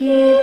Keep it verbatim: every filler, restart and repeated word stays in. Yeah.